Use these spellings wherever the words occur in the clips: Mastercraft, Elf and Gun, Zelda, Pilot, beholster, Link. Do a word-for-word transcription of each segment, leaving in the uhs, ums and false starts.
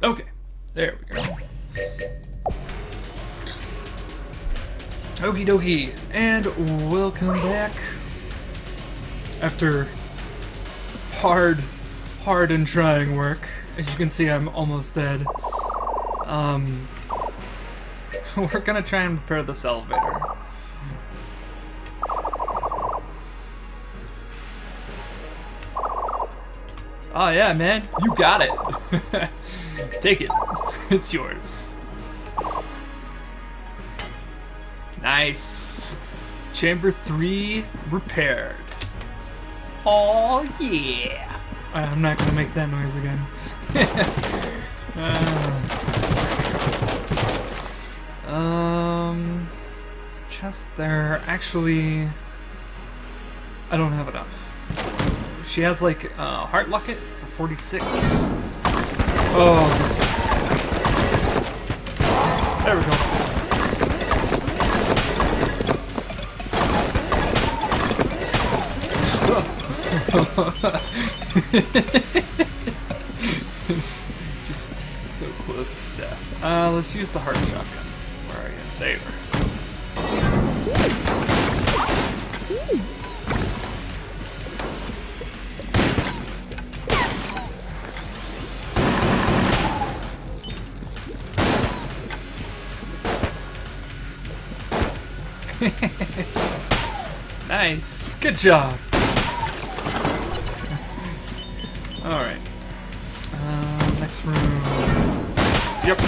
Okay, there we go. Okie dokie, and welcome back. After hard, hard and trying work. As you can see, I'm almost dead. Um, we're gonna try and repair this elevator. Oh yeah, man, you got it. Take it, it's yours. Nice. Chamber three repaired. Oh yeah. I'm not gonna make that noise again. uh, um, so chest there. Actually, I don't have enough. So she has like a uh, heart locket for forty-six. Oh, this is... there we go. It's just so close to death. Uh, let's use the heart shotgun. Where are you? There you are. Nice. Good job. All right. Uh, next room. Yep.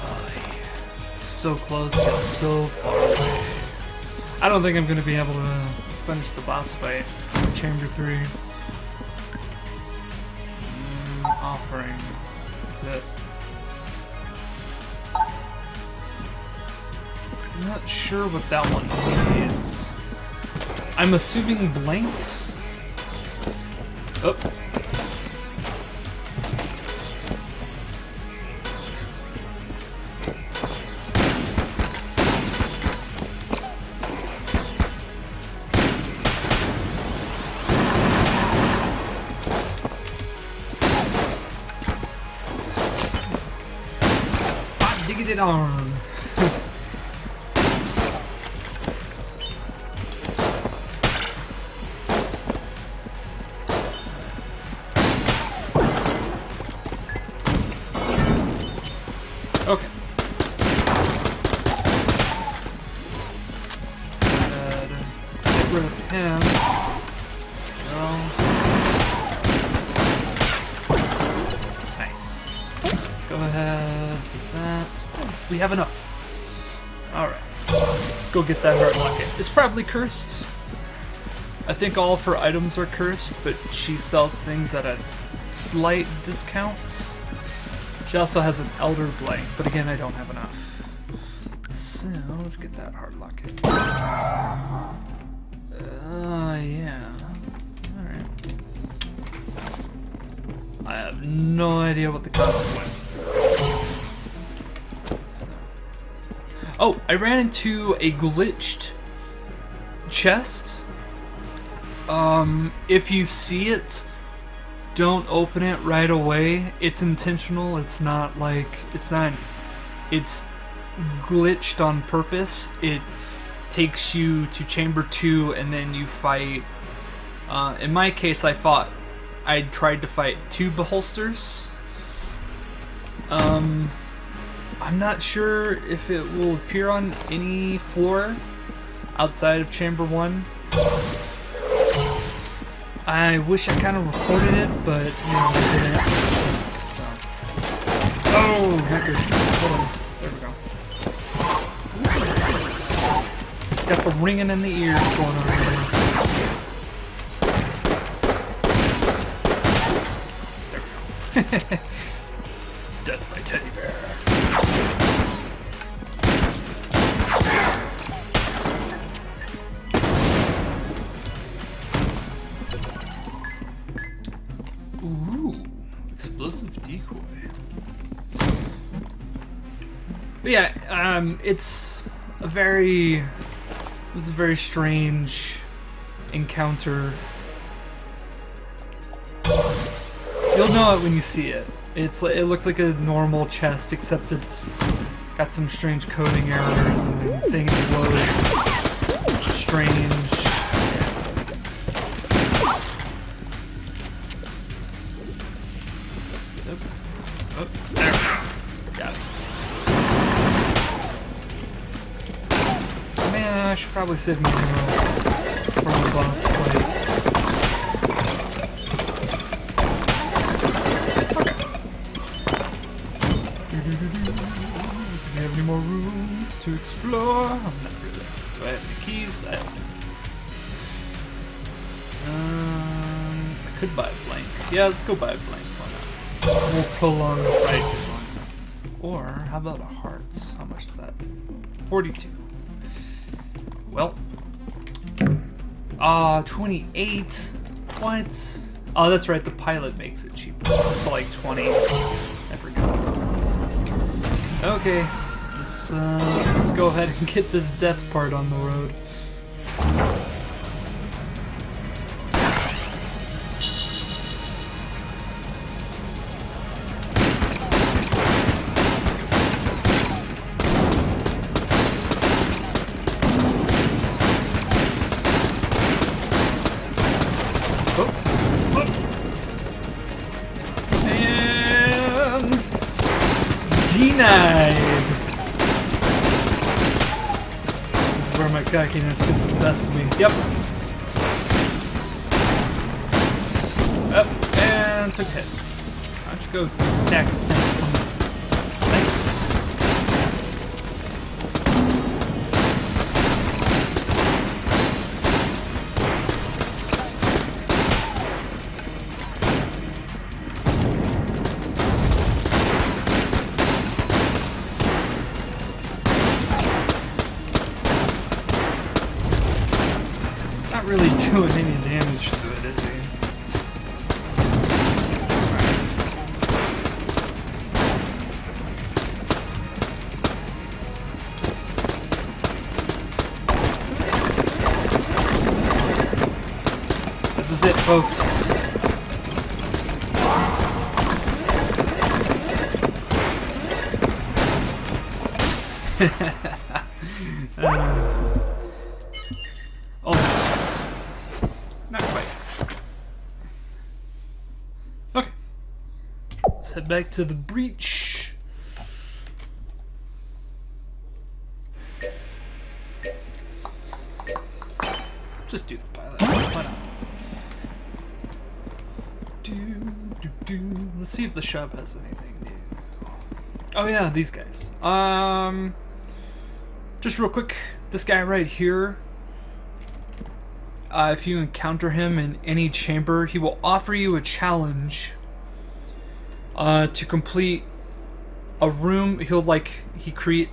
Oh, yeah. So close, but so far away. I don't think I'm gonna be able to finish the boss fight. Chamber three. Mm, offering. That's it. I'm not sure what that one means. I'm assuming blanks? Oh. Get it on. Okay. Good. Get rid of him. No. Nice. Let's go ahead. That. We have enough. Alright. Let's go get that heart locket. It's probably cursed. I think all of her items are cursed, but she sells things at a slight discount. She also has an elder blight, but again, I don't have enough. So, let's get that heart locket. Uh, yeah. Alright. I have no idea what the consequence is going to be. Oh, I ran into a glitched chest. Um, if you see it, don't open it right away. It's intentional. It's not like it's not. It's glitched on purpose. It takes you to chamber two, and then you fight. Uh, in my case, I fought. I tried to fight two beholsters. Um. I'm not sure if it will appear on any floor outside of chamber one. I wish I kind of recorded it, but you know, I didn't. So. Oh, not good. Hold on. There we go. Got the ringing in the ears going on here. There we go. Death by teddy bear. Ooh, explosive decoy. But yeah, um, it's a very, it was a very strange encounter. You'll know it when you see it. It's it looks like a normal chest, except it's got some strange coding errors and things loaded strange. Probably save me from the boss fight. Okay. Do, do, do, do. Do we have any more rooms to explore? I'm not really. Do I have any keys? I have no keys. Um, I could buy a blank. Yeah, let's go buy a blank. Why not? We'll prolong the fight. Or how about a heart? How much is that? forty-two. Well, ah, uh, twenty-eight. What? Oh, that's right. The pilot makes it cheaper for like twenty. I forgot. Okay, let's uh, let's go ahead and get this death part on the road. Cockiness gets the best of me. Yep. Up and took a hit. Why don't you go attack? Thanks. Really doing any damage to it, is he? Right. This is it, folks. uh. Back to the breach. Just do the pilot. Why not? Do, do, do. Let's see if the shop has anything new. Oh yeah, these guys. Um, just real quick, this guy right here. Uh, if you encounter him in any chamber, he will offer you a challenge. Uh, to complete a room, he'll like, he create,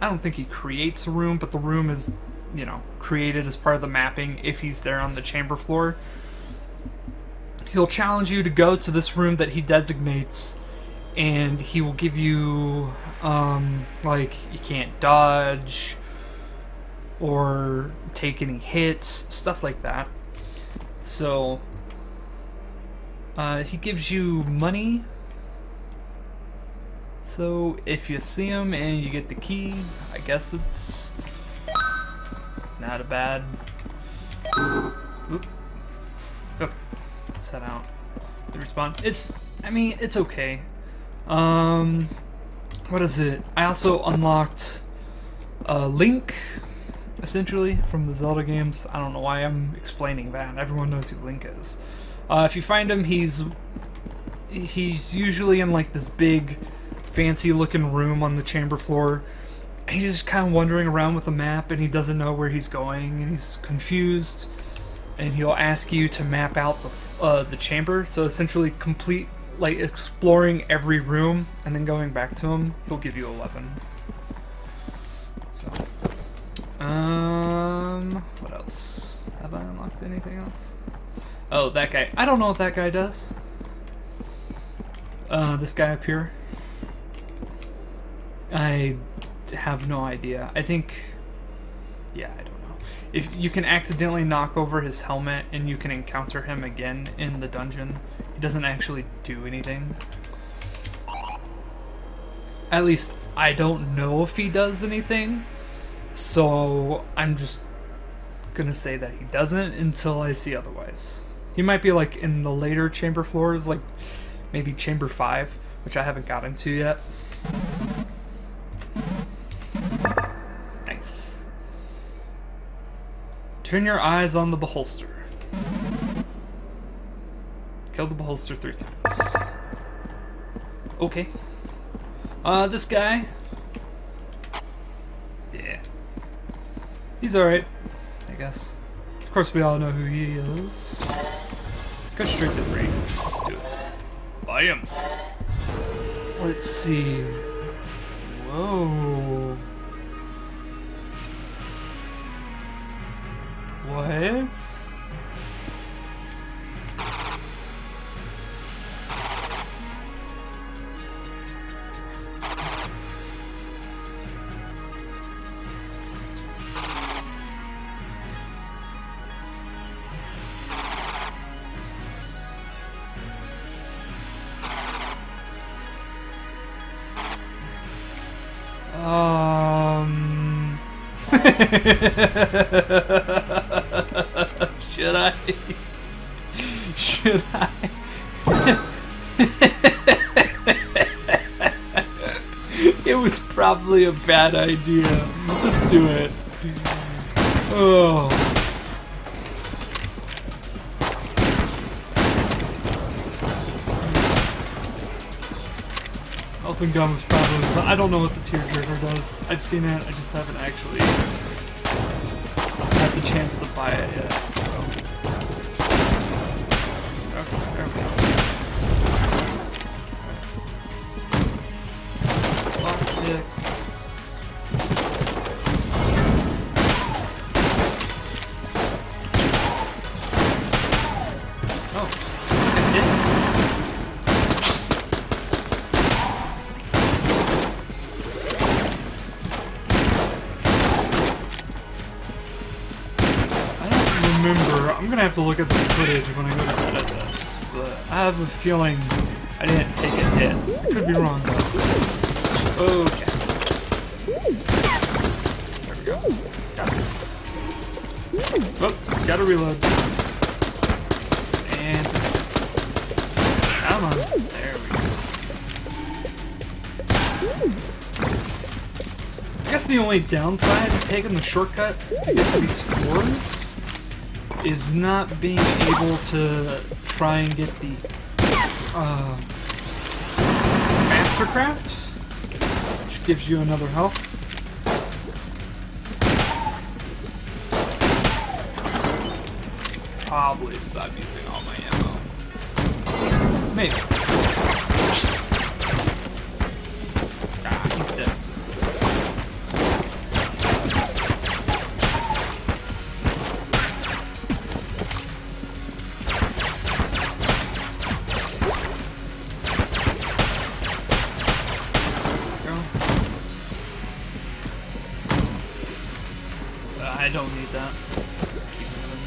I don't think he creates a room, but the room is, you know, created as part of the mapping if he's there on the chamber floor. He'll challenge you to go to this room that he designates, and he will give you, um, like, you can't dodge, or take any hits, stuff like that. So, uh, he gives you money. So, if you see him and you get the key, I guess it's not a bad... Oop. Okay, let's head out. The respawn. It's, I mean, it's okay. Um, what is it? I also unlocked uh, Link, essentially, from the Zelda games. I don't know why I'm explaining that. Everyone knows who Link is. Uh, if you find him, he's he's usually in, like, this big... fancy looking room on the chamber floor. He's just kind of wandering around with a map and he doesn't know where he's going and he's confused, and he'll ask you to map out the, uh, the chamber. So essentially complete, like, exploring every room and then going back to him. He'll give you a weapon. So um what else? Have I unlocked anything else? Oh, that guy. I don't know what that guy does. Uh, this guy up here. I have no idea. I think, yeah, I don't know. If you can accidentally knock over his helmet and you can encounter him again in the dungeon, he doesn't actually do anything. At least I don't know if he does anything, so I'm just gonna say that he doesn't until I see otherwise. He might be like in the later chamber floors, like maybe chamber five, which I haven't gotten to yet. Nice. Turn your eyes on the beholster. Kill the beholster three times. Okay. Uh, this guy. Yeah. He's alright, I guess. Of course we all know who he is. Let's go straight to three. Let's do it. Buy him. Let's see. Whoa. What? Um. Should I? Should I? It was probably a bad idea. Let's do it. Oh. Elf and Gun was probably. But I don't know what the tearjerker does. I've seen it, I just haven't actually had the chance to buy it yet, so. Okay, there we go. Lockpicks. Oh, I did. I'm gonna have to look at the footage when I go to edit this, but I have a feeling I didn't take a hit. I could be wrong though. Okay. There we go. Got it. Oh, gotta reload. And come on. There we go. I guess the only downside to taking the shortcut to get to these floors is not being able to try and get the uh, Mastercraft, which gives you another health. Probably stop using all my ammo. Maybe. Ah, he's dead. I don't need that. Let's just keep moving.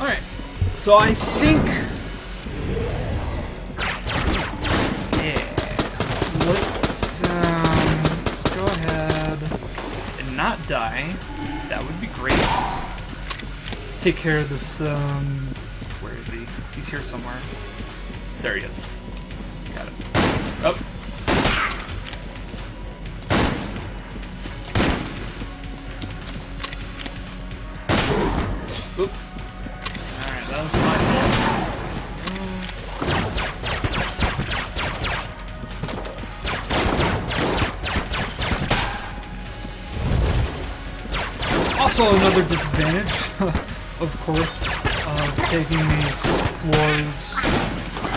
Alright. So I think... Yeah. Let's, um, let's go ahead and not die. That would be great. Let's take care of this, um... Where is he? He's here somewhere. There he is. Got it. Oh. Oop. Alright, that was my fault. Also another disadvantage, of course, of taking these floors,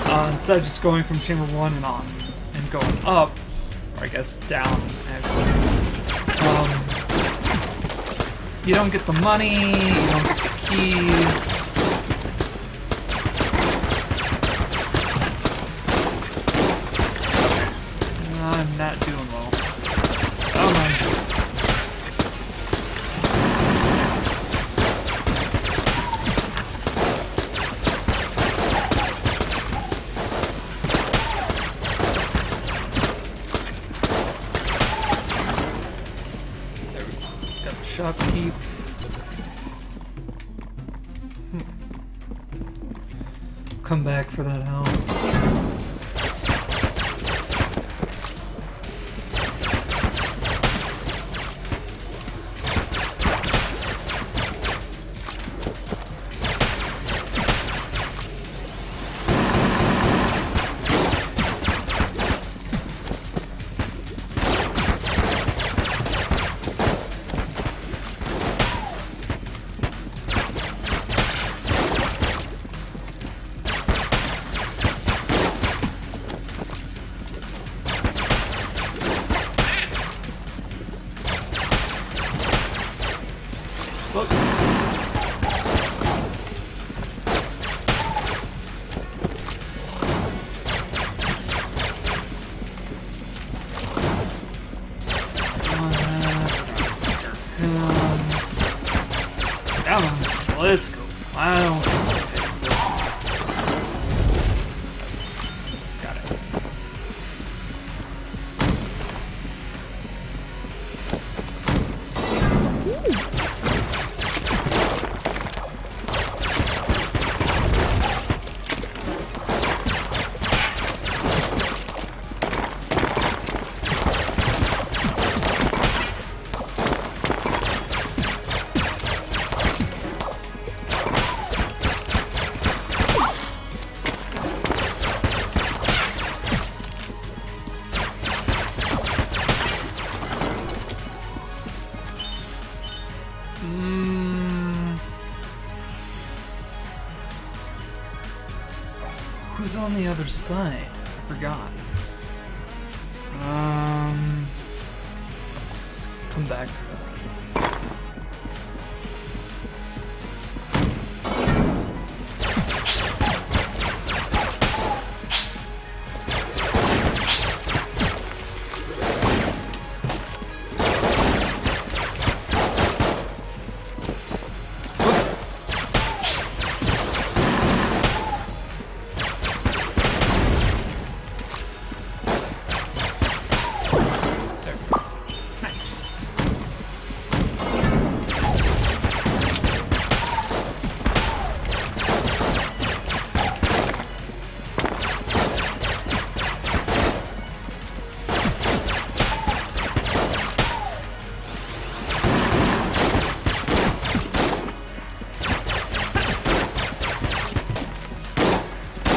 uh, instead of just going from chamber one and on, and going up, or I guess down, actually. Um, you don't get the money, you don't get the keys. Uh, I'm not doing well. Oh my god. There we go. Got the shopkeep. Hmm. Come back for that health. Let's go. I don't think this. Got it. Who's on the other side? I forgot. Um, come back to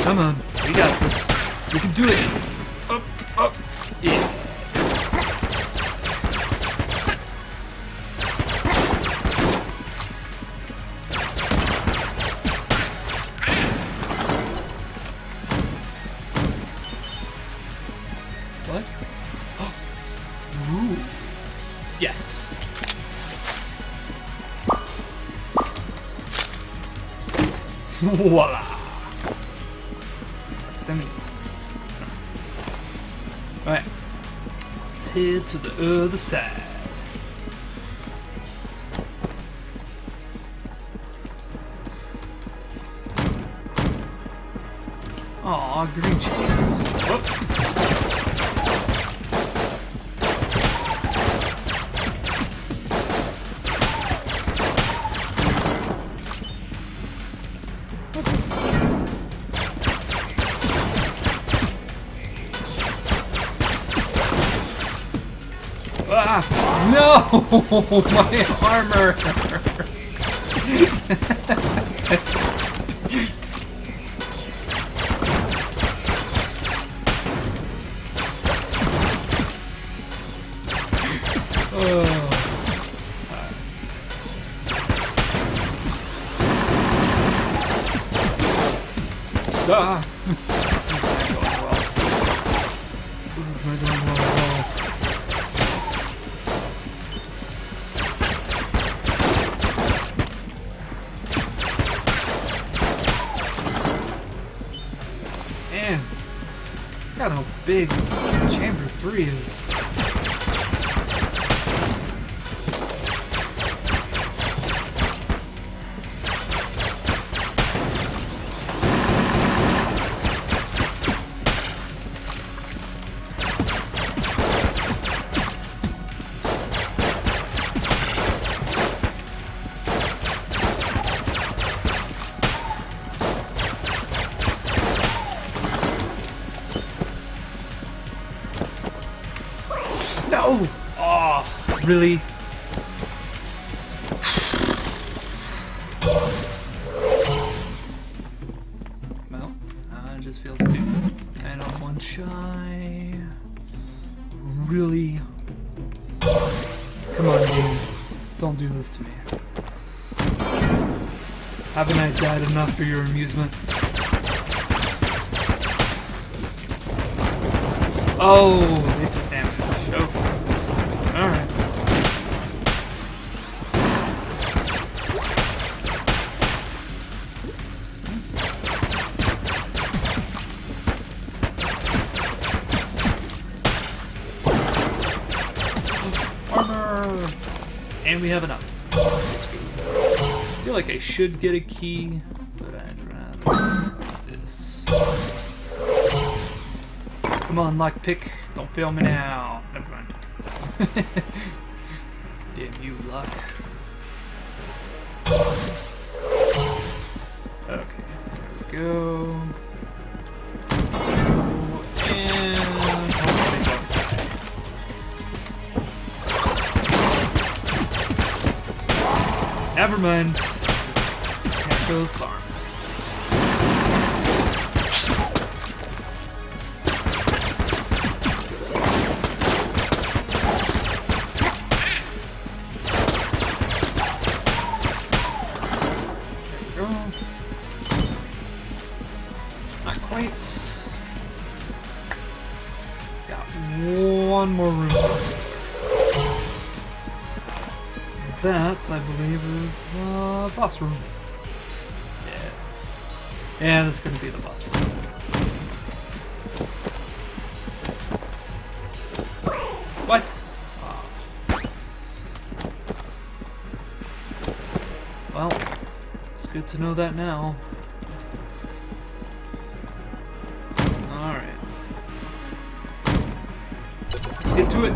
Come on, we got this. We can do it. Up, up, yeah. What? Oh. Ooh. Yes. Voila. Alright, let's head to the other side. Aw, green cheese. Whoop. Ah, no, my armor! Look at how big Chamber three is. Really? Well, I just feel stupid. I don't want shy. Really? Come on, dude. Don't do this to me. Haven't I died enough for your amusement? Oh! Should get a key, but I'd rather do this. Come on, lockpick. Don't fail me now. Never mind. Damn you, luck. Okay, there we go. And... never mind. Farm. There we go. Not quite. Got one more room. That, I believe, is the boss room. Yeah, that's gonna be the boss one. What? Oh. Well, it's good to know that now. Alright. Let's get to it.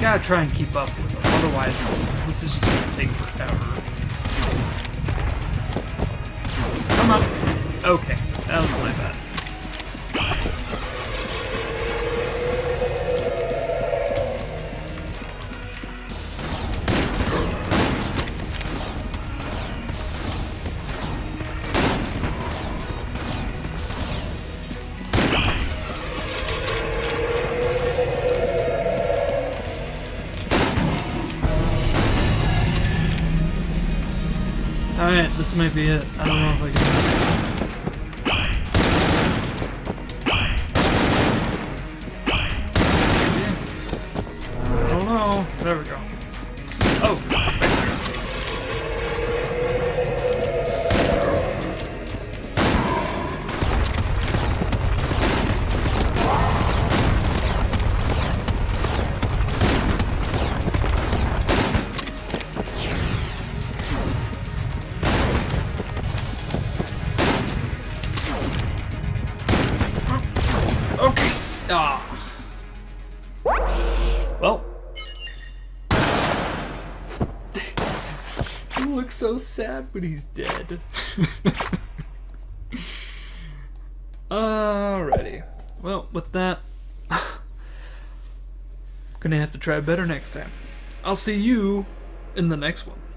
Gotta try and keep up with them, otherwise this is just gonna take forever. Come on. Okay, that was my bad. This might be it. I don't know if I can. I don't know. There we go. Ah. Well. He looks so sad when he's dead. Alrighty. Well, with that, gonna have to try better next time. I'll see you in the next one.